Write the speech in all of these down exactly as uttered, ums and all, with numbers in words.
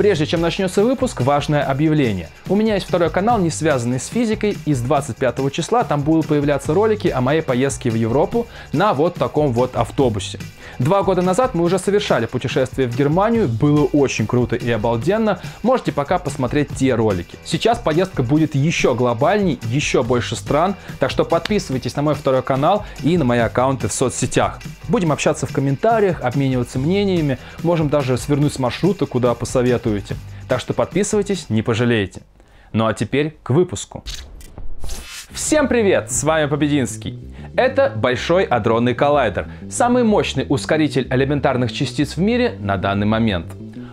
Прежде чем начнется выпуск, важное объявление. У меня есть второй канал, не связанный с физикой, и с двадцать пятого числа там будут появляться ролики о моей поездке в Европу на вот таком вот автобусе. Два года назад мы уже совершали путешествие в Германию, было очень круто и обалденно, можете пока посмотреть те ролики. Сейчас поездка будет еще глобальней, еще больше стран, так что подписывайтесь на мой второй канал и на мои аккаунты в соцсетях. Будем общаться в комментариях, обмениваться мнениями, можем даже свернуть с маршрута, куда посоветую. Так что подписывайтесь, не пожалеете. Ну а теперь к выпуску. Всем привет, с вами Побединский. Это большой адронный коллайдер, самый мощный ускоритель элементарных частиц в мире на данный момент.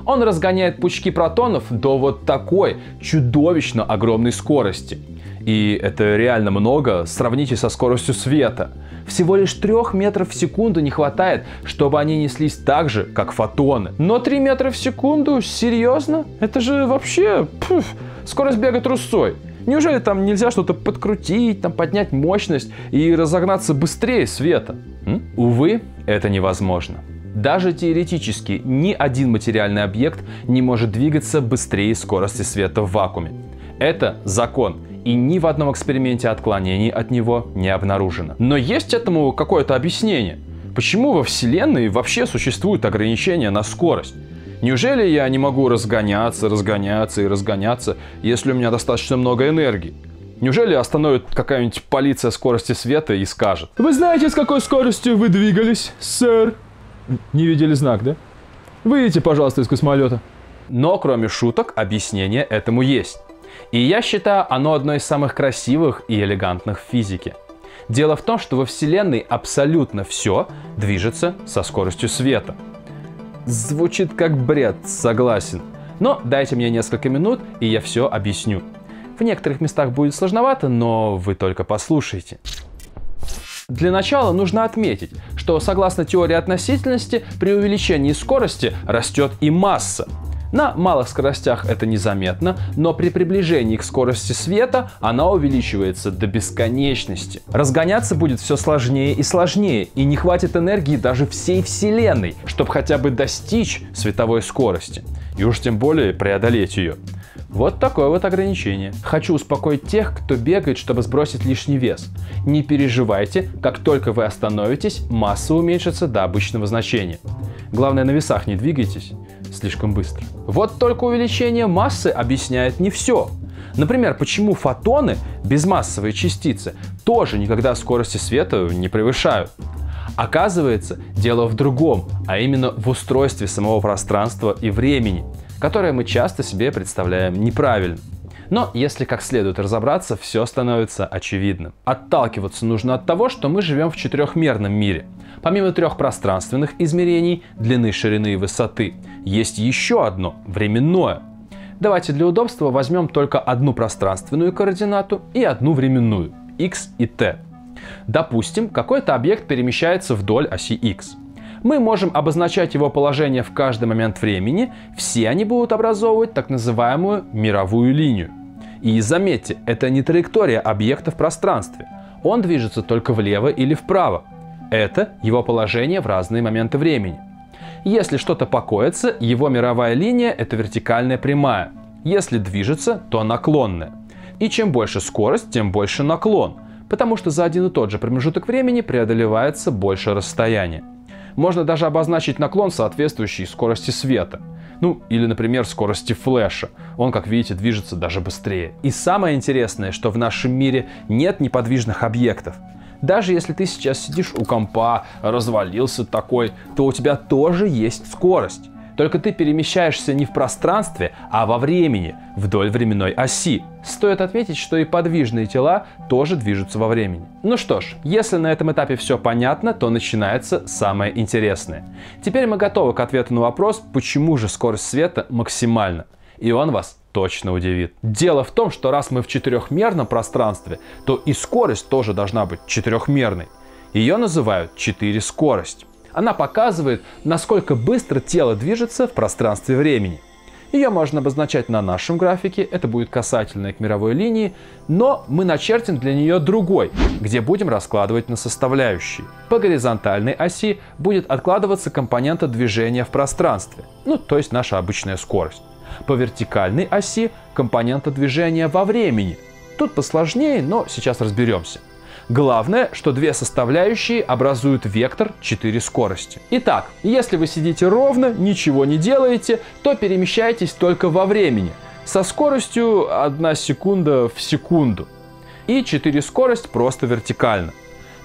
Он разгоняет пучки протонов до вот такой чудовищно огромной скорости. И это реально много, сравните со скоростью света. Всего лишь трёх метров в секунду не хватает, чтобы они неслись так же, как фотоны. Но три метра в секунду? Серьезно? Это же вообще... Пфф, скорость бега трусой. Неужели там нельзя что-то подкрутить, там поднять мощность и разогнаться быстрее света? М? Увы, это невозможно. Даже теоретически ни один материальный объект не может двигаться быстрее скорости света в вакууме. Это закон. И ни в одном эксперименте отклонений от него не обнаружено. Но есть этому какое-то объяснение. Почему во Вселенной вообще существуют ограничения на скорость? Неужели я не могу разгоняться, разгоняться и разгоняться, если у меня достаточно много энергии? Неужели остановит какая-нибудь полиция скорости света и скажет: «Вы знаете, с какой скоростью вы двигались, сэр?» Не видели знак, да? Выйдите, пожалуйста, из космолета. Но кроме шуток, объяснение этому есть. И я считаю, оно одно из самых красивых и элегантных в физике. Дело в том, что во Вселенной абсолютно все движется со скоростью света. Звучит как бред, согласен. Но дайте мне несколько минут, и я все объясню. В некоторых местах будет сложновато, но вы только послушайте. Для начала нужно отметить, что согласно теории относительности, при увеличении скорости растет и масса. На малых скоростях это незаметно, но при приближении к скорости света она увеличивается до бесконечности. Разгоняться будет все сложнее и сложнее, и не хватит энергии даже всей Вселенной, чтобы хотя бы достичь световой скорости, и уж тем более преодолеть ее. Вот такое вот ограничение. Хочу успокоить тех, кто бегает, чтобы сбросить лишний вес. Не переживайте, как только вы остановитесь, масса уменьшится до обычного значения. Главное, на весах не двигайтесь слишком быстро. Вот только увеличение массы объясняет не все. Например, почему фотоны, безмассовые частицы, тоже никогда скорости света не превышают. Оказывается, дело в другом, а именно в устройстве самого пространства и времени, которое мы часто себе представляем неправильно. Но если как следует разобраться, все становится очевидным. Отталкиваться нужно от того, что мы живем в четырехмерном мире. Помимо трех пространственных измерений, длины, ширины и высоты, есть еще одно, временное. Давайте для удобства возьмем только одну пространственную координату и одну временную, x и t. Допустим, какой-то объект перемещается вдоль оси x. Мы можем обозначать его положение в каждый момент времени, все они будут образовывать так называемую мировую линию. И заметьте, это не траектория объекта в пространстве, он движется только влево или вправо. Это его положение в разные моменты времени. Если что-то покоится, его мировая линия – это вертикальная прямая, если движется, то наклонная. И чем больше скорость, тем больше наклон, потому что за один и тот же промежуток времени преодолевается больше расстояние. Можно даже обозначить наклон, соответствующий скорости света. Ну, или, например, скорости флеша. Он, как видите, движется даже быстрее. И самое интересное, что в нашем мире нет неподвижных объектов. Даже если ты сейчас сидишь у компа, развалился такой, то у тебя тоже есть скорость. Только ты перемещаешься не в пространстве, а во времени, вдоль временной оси. Стоит отметить, что и подвижные тела тоже движутся во времени. Ну что ж, если на этом этапе все понятно, то начинается самое интересное. Теперь мы готовы к ответу на вопрос, почему же скорость света максимальна. И он вас точно удивит. Дело в том, что раз мы в четырехмерном пространстве, то и скорость тоже должна быть четырехмерной. Ее называют четыре скорость. Она показывает, насколько быстро тело движется в пространстве времени. Ее можно обозначать на нашем графике, это будет касательная к мировой линии, но мы начертим для нее другой, где будем раскладывать на составляющие. По горизонтальной оси будет откладываться компонента движения в пространстве, ну то есть наша обычная скорость. по вертикальной оси компонента движения во времени. Тут посложнее, но сейчас разберемся. Главное, что две составляющие образуют вектор четыре скорости. Итак, если вы сидите ровно, ничего не делаете, то перемещаетесь только во времени, со скоростью одна секунда в секунду. И четыре скорость просто вертикально.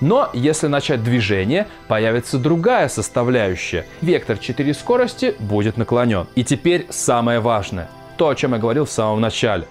Но если начать движение, появится другая составляющая. Вектор четыре скорости будет наклонен. И теперь самое важное, то, о чем я говорил в самом начале.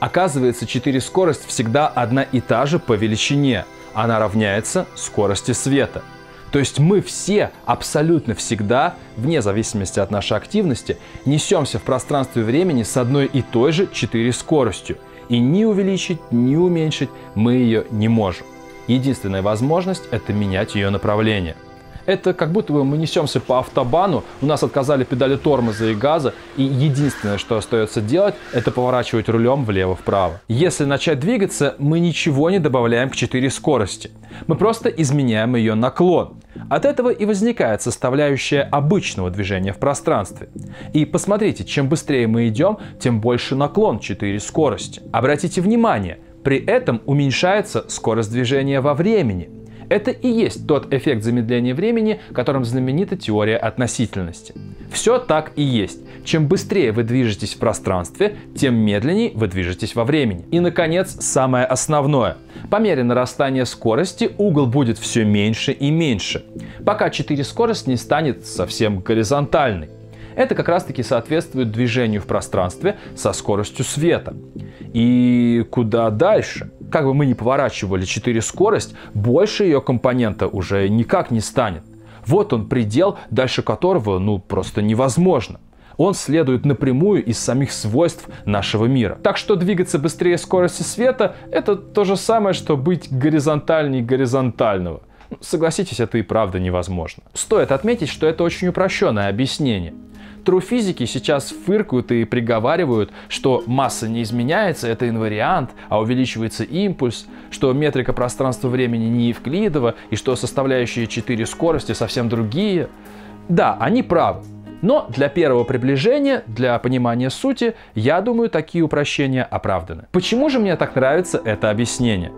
Оказывается, четыре скорость всегда одна и та же по величине. Она равняется скорости света. То есть мы все абсолютно всегда, вне зависимости от нашей активности, несемся в пространстве времени с одной и той же четыре скоростью. И ни увеличить, ни уменьшить мы ее не можем. Единственная возможность – это менять ее направление. Это как будто бы мы несемся по автобану, у нас отказали педали тормоза и газа, и единственное, что остается делать, это поворачивать рулем влево-вправо. Если начать двигаться, мы ничего не добавляем к четыре скорости. Мы просто изменяем ее наклон. От этого и возникает составляющая обычного движения в пространстве. И посмотрите, чем быстрее мы идем, тем больше наклон четыре скорости. Обратите внимание, при этом уменьшается скорость движения во времени. Это и есть тот эффект замедления времени, которым знаменита теория относительности. Все так и есть. Чем быстрее вы движетесь в пространстве, тем медленнее вы движетесь во времени. И, наконец, самое основное. По мере нарастания скорости угол будет все меньше и меньше, пока четыре скорость не станет совсем горизонтальной. Это как раз-таки соответствует движению в пространстве со скоростью света. И куда дальше? Как бы мы ни поворачивали четыре скорость, больше ее компонента уже никак не станет. Вот он предел, дальше которого ну просто невозможно. Он следует напрямую из самих свойств нашего мира. Так что двигаться быстрее скорости света — это то же самое, что быть горизонтальней горизонтального. Согласитесь, это и правда невозможно. Стоит отметить, что это очень упрощенное объяснение. Труфизики сейчас фыркают и приговаривают, что масса не изменяется, это инвариант, а увеличивается импульс, что метрика пространства-времени не евклидова и что составляющие четыре скорости совсем другие. Да, они правы. Но для первого приближения, для понимания сути, я думаю, такие упрощения оправданы. Почему же мне так нравится это объяснение?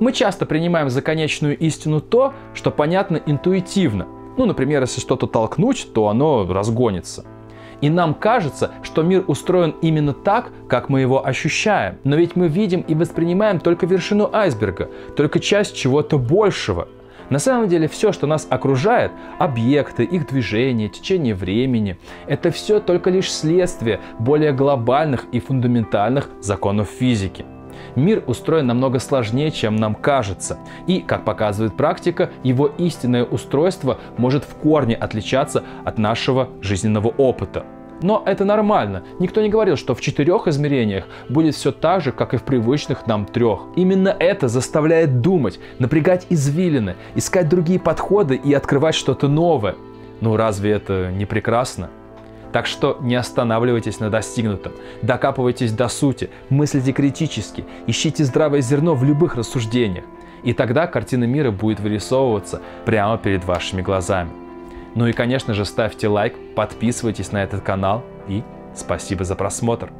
Мы часто принимаем за конечную истину то, что понятно интуитивно. Ну, например, если что-то толкнуть, то оно разгонится. И нам кажется, что мир устроен именно так, как мы его ощущаем. Но ведь мы видим и воспринимаем только вершину айсберга, только часть чего-то большего. На самом деле все, что нас окружает, объекты, их движение, течение времени, это все только лишь следствие более глобальных и фундаментальных законов физики. Мир устроен намного сложнее, чем нам кажется. И, как показывает практика, его истинное устройство может в корне отличаться от нашего жизненного опыта. Но это нормально. Никто не говорил, что в четырех измерениях будет все так же, как и в привычных нам трех. Именно это заставляет думать, напрягать извилины, искать другие подходы и открывать что-то новое. Ну разве это не прекрасно? Так что не останавливайтесь на достигнутом, докапывайтесь до сути, мыслите критически, ищите здравое зерно в любых рассуждениях. И тогда картина мира будет вырисовываться прямо перед вашими глазами. Ну и, конечно же, ставьте лайк, подписывайтесь на этот канал и спасибо за просмотр.